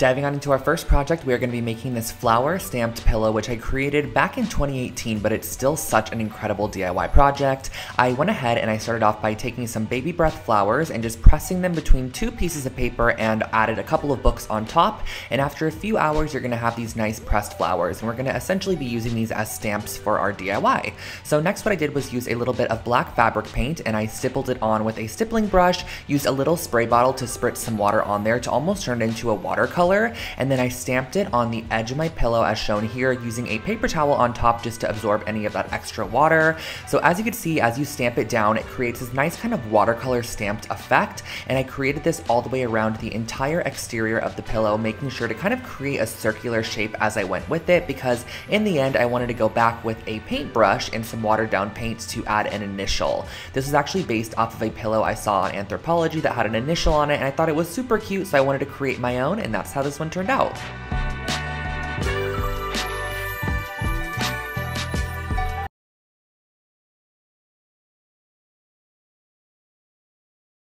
Diving on into our first project, we are going to be making this flower stamped pillow, which I created back in 2018, but it's still such an incredible DIY project. I went ahead and I started off by taking some baby breath flowers and just pressing them between two pieces of paper and added a couple of books on top. And after a few hours, you're going to have these nice pressed flowers, and we're going to essentially be using these as stamps for our DIY. So next what I did was use a little bit of black fabric paint and I stippled it on with a stippling brush, used a little spray bottle to spritz some water on there to almost turn it into a watercolor. And then I stamped it on the edge of my pillow as shown here, using a paper towel on top just to absorb any of that extra water. So as you can see, as you stamp it down, it creates this nice kind of watercolor stamped effect, and I created this all the way around the entire exterior of the pillow, making sure to kind of create a circular shape as I went with it, because in the end I wanted to go back with a paintbrush and some watered down paint to add an initial. This is actually based off of a pillow I saw on Anthropologie that had an initial on it, and I thought it was super cute, so I wanted to create my own, and that's how this one turned out.